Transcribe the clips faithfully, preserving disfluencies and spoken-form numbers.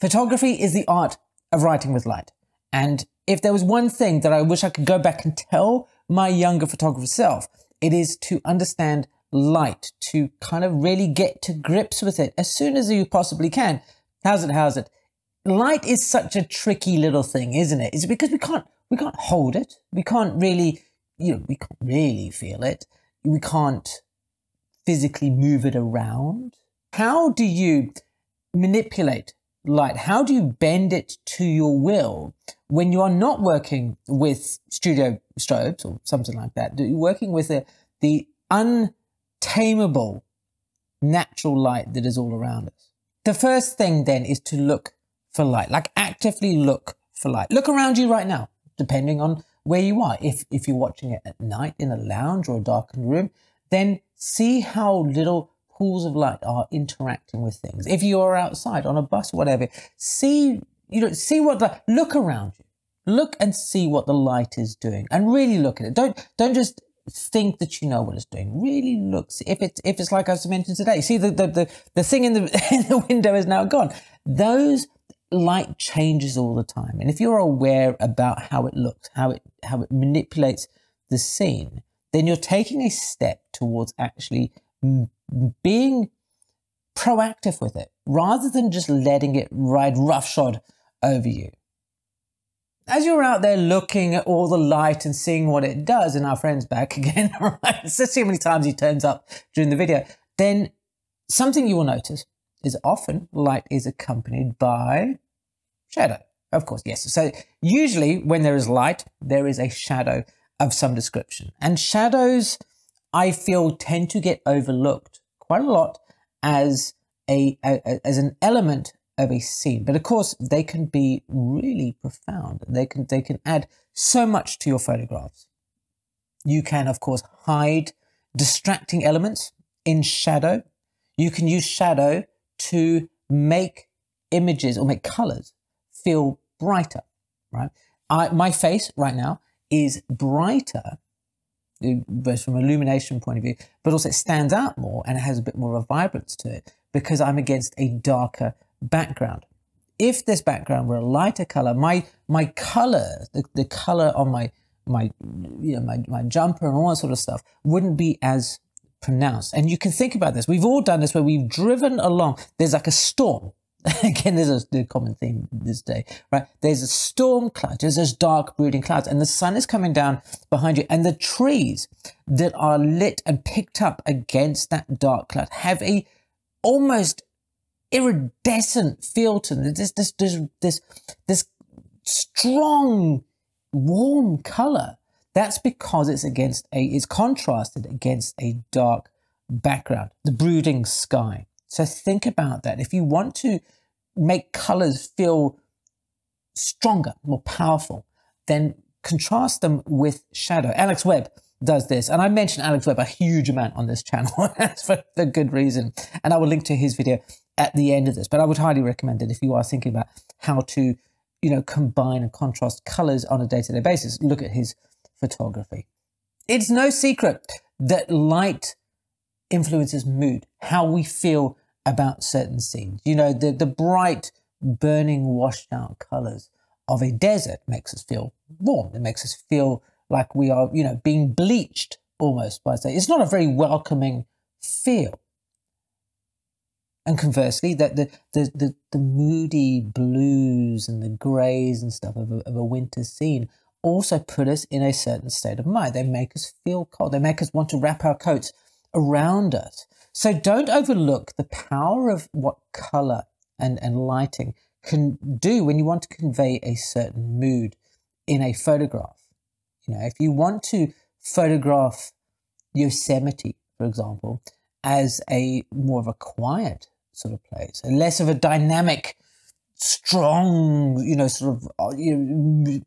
Photography is the art of writing with light. And if there was one thing that I wish I could go back and tell my younger photographer self, it is to understand light, to kind of really get to grips with it as soon as you possibly can. How's it? How's it? Light is such a tricky little thing, isn't it? It's because we can't, we can't hold it. We can't really, you know, we can't really feel it. We can't physically move it around. How do you manipulate light? How do you bend it to your will when you are not working with studio strobes or something like that? You're working with the, the untameable natural light that is all around us. The first thing then is to look for light, like actively look for light. Look around you right now, depending on where you are. If, if you're watching it at night in a lounge or a darkened room, then see how little pools of light are interacting with things. If you are outside on a bus, whatever, see, you know, see what the, look around you, look and see what the light is doing and really look at it. Don't, don't just think that you know what it's doing. Really look. See if it's, if it's like I mentioned today, see the, the, the, the thing in the, in the window is now gone. Those light changes all the time. And if you're aware about how it looks, how it, how it manipulates the scene, then you're taking a step towards actually being proactive with it rather than just letting it ride roughshod over you. As you're out there looking at all the light and seeing what it does, and our friend's back again, right? So see how many times he turns up during the video, then something you will notice is often light is accompanied by shadow. Of course, yes. So usually when there is light, there is a shadow of some description. And shadows, I feel, tend to get overlooked quite a lot as a, a as an element of a scene. But of course, they can be really profound. They can they can add so much to your photographs. You can, of course, hide distracting elements in shadow. You can use shadow to make images or make colors feel brighter, right? I, my face right now is brighter, both from an illumination point of view, but also it stands out more and it has a bit more of a vibrance to it because I'm against a darker background. If this background were a lighter color, my my color, the, the color on my my you know my, my jumper and all that sort of stuff wouldn't be as pronounced. And you can think about this. We've all done this where we've driven along. There's like a storm. Again, there's a common theme this day, right? There's a storm cloud, there's those dark brooding clouds, and the sun is coming down behind you, and the trees that are lit and picked up against that dark cloud have a almost iridescent feel to them. This, this, this, this, this strong, warm color. That's because it's against a, it's contrasted against a dark background, the brooding sky. So think about that. If you want to make colors feel stronger, more powerful, then contrast them with shadow. Alex Webb does this. And I mentioned Alex Webb a huge amount on this channel. That's for a good reason. And I will link to his video at the end of this. But I would highly recommend it if you are thinking about how to, you know, combine and contrast colors on a day-to-day basis. Look at his photography. It's no secret that light influences mood, how we feel about certain scenes. You know, the, the bright, burning, washed out colors of a desert makes us feel warm. It makes us feel like we are, you know, being bleached almost by say. It's not a very welcoming feel. And conversely, that the, the, the, the moody blues and the grays and stuff of a, of a winter scene also put us in a certain state of mind. They make us feel cold. They make us want to wrap our coats around us. So don't overlook the power of what color and, and lighting can do when you want to convey a certain mood in a photograph. You know, if you want to photograph Yosemite, for example, as a more of a quiet sort of place, and less of a dynamic, strong, you know, sort of, you know,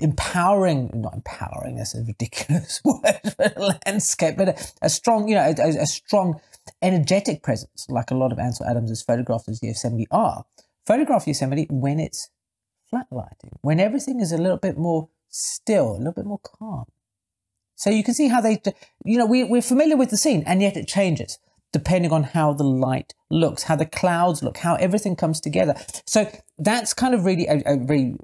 empowering, not empowering, that's a ridiculous word for a landscape, but a, a strong, you know, a, a strong energetic presence, like a lot of Ansel Adams' photographs of Yosemite are. Photograph Yosemite when it's flat lighting, when everything is a little bit more still, a little bit more calm. So you can see how they, you know, we, we're familiar with the scene and yet it changes. depending on how the light looks, how the clouds look, how everything comes together. So that's kind of really a, a very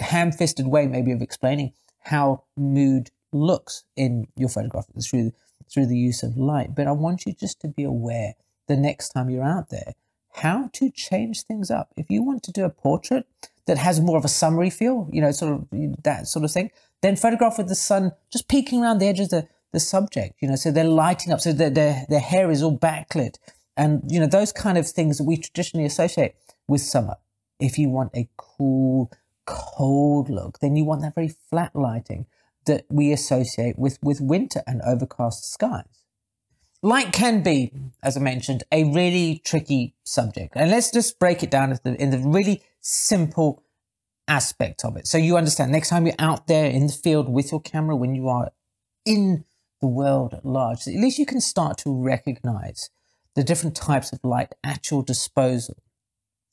ham-fisted way maybe of explaining how mood looks in your photograph through, through the use of light. But I want you just to be aware the next time you're out there how to change things up. If you want to do a portrait that has more of a summery feel, you know, sort of that sort of thing, then photograph with the sun just peeking around the edge of the, the subject, you know, so they're lighting up, so their their hair is all backlit. And, you know, those kind of things that we traditionally associate with summer. If you want a cool, cold look, then you want that very flat lighting that we associate with, with winter and overcast skies. Light can be, as I mentioned, a really tricky subject. And let's just break it down in the really simple aspect of it. So you understand, next time you're out there in the field with your camera, when you are in the world at large, at least you can start to recognize the different types of light at your disposal.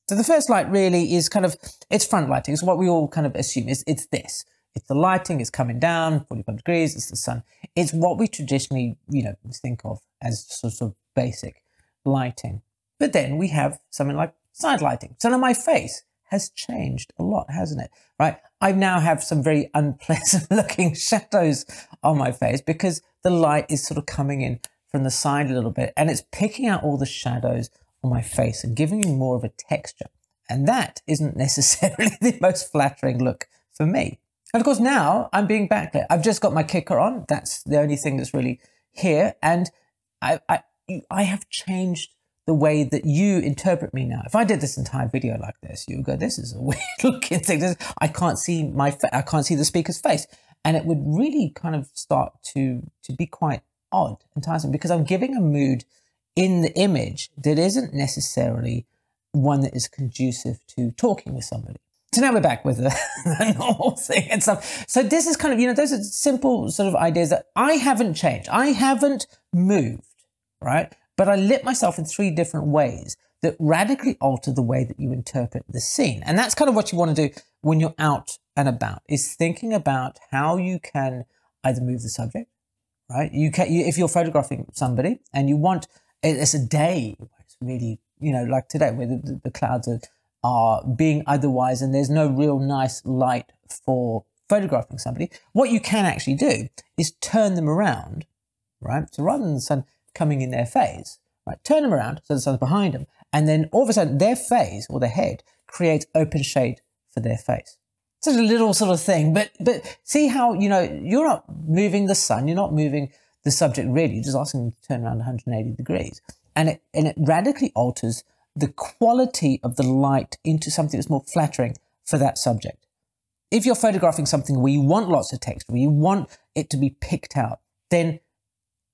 So the first light really is kind of, it's front lighting. It's what we all kind of assume is it's this. It's the lighting, it's coming down, forty-five degrees, it's the sun. It's what we traditionally, you know, think of as sort of basic lighting. But then we have something like side lighting. So now my face has changed a lot, hasn't it? Right? I now have some very unpleasant looking shadows on my face because the light is sort of coming in from the side a little bit, and it's picking out all the shadows on my face and giving you more of a texture. And that isn't necessarily the most flattering look for me. And of course now I'm being backlit. I've just got my kicker on. That's the only thing that's really here. And I, I, I have changed the way that you interpret me now. If I did this entire video like this, you would go, this is a weird looking thing. This, I can't see my, I can't see the speaker's face. And it would really kind of start to, to be quite odd and tiresome because I'm giving a mood in the image that isn't necessarily one that is conducive to talking with somebody. So now we're back with the, the normal thing and stuff. So this is kind of, you know, those are simple sort of ideas that I haven't changed. I haven't moved, right? But I lit myself in three different ways that radically alter the way that you interpret the scene. And that's kind of what you want to do when you're out and about, is thinking about how you can either move the subject, right? You can, you, if you're photographing somebody and you want, it's a day, it's really, you know, like today where the, the clouds are, are being otherwise and there's no real nice light for photographing somebody, what you can actually do is turn them around, right? So rather than the sun coming in their face, right, turn them around so the sun's behind them, and then all of a sudden their face or their head creates open shade for their face. It's a little sort of thing, but but see how, you know, you're not moving the sun, you're not moving the subject really, you're just asking them to turn around one hundred eighty degrees, and it and it radically alters the quality of the light into something that's more flattering for that subject. If you're photographing something where you want lots of texture, where you want it to be picked out, then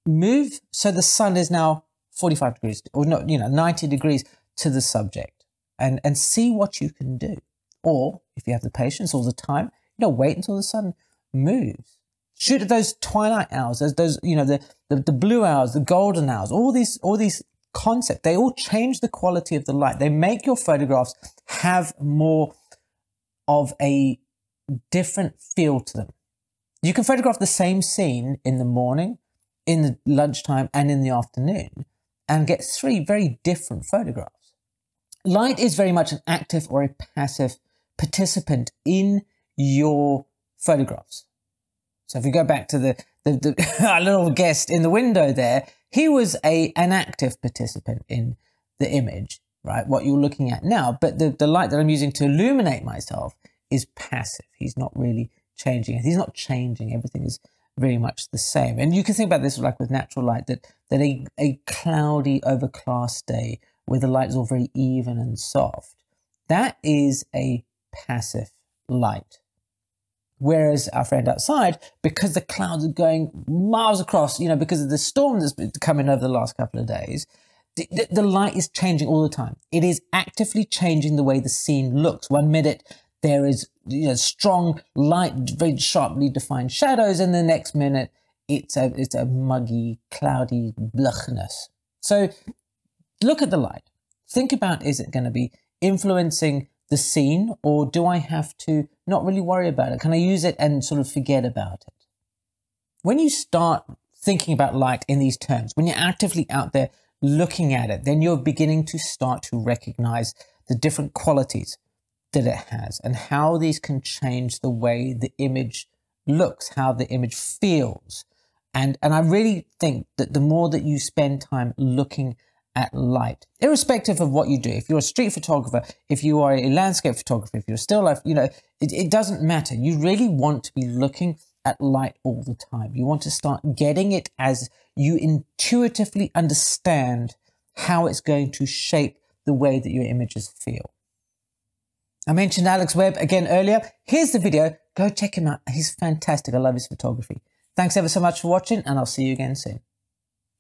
move so the sun is now forty-five degrees or not, you know, ninety degrees to the subject, and, and see what you can do. Or if you have the patience all the time, you know, wait until the sun moves. Shoot at those twilight hours, those, those you know, the, the, the blue hours, the golden hours, all these, all these concept. They all change the quality of the light. They make your photographs have more of a different feel to them. You can photograph the same scene in the morning, in the lunchtime, and in the afternoon, and get three very different photographs. Light is very much an active or a passive participant in your photographs. So if we go back to the, the, the our little guest in the window there, he was a, an active participant in the image, right? What you're looking at now, but the, the light that I'm using to illuminate myself is passive. He's not really changing it. He's not changing. Everything is very much the same. And you can think about this like with natural light, that, that a, a cloudy overcast day where the light is all very even and soft, that is a passive light. Whereas our friend outside, because the clouds are going miles across, you know, because of the storm that's been coming over the last couple of days, the, the light is changing all the time. It is actively changing the way the scene looks. One minute there is, you know, strong light, very sharply defined shadows, and the next minute it's a, it's a muggy, cloudy bluchness. So look at the light. Think about, is it going to be influencing the scene, or do I have to not really worry about it? Can I use it and sort of forget about it? When you start thinking about light in these terms, when you're actively out there looking at it, then you're beginning to start to recognize the different qualities that it has and how these can change the way the image looks, how the image feels. And, and I really think that the more that you spend time looking at light, irrespective of what you do, if you're a street photographer, if you are a landscape photographer, if you're still life, you know, it, it doesn't matter. You really want to be looking at light all the time. You want to start getting it as you intuitively understand how it's going to shape the way that your images feel. I mentioned Alex Webb again earlier. Here's the video. Go check him out. He's fantastic. I love his photography. Thanks ever so much for watching, and I'll see you again soon.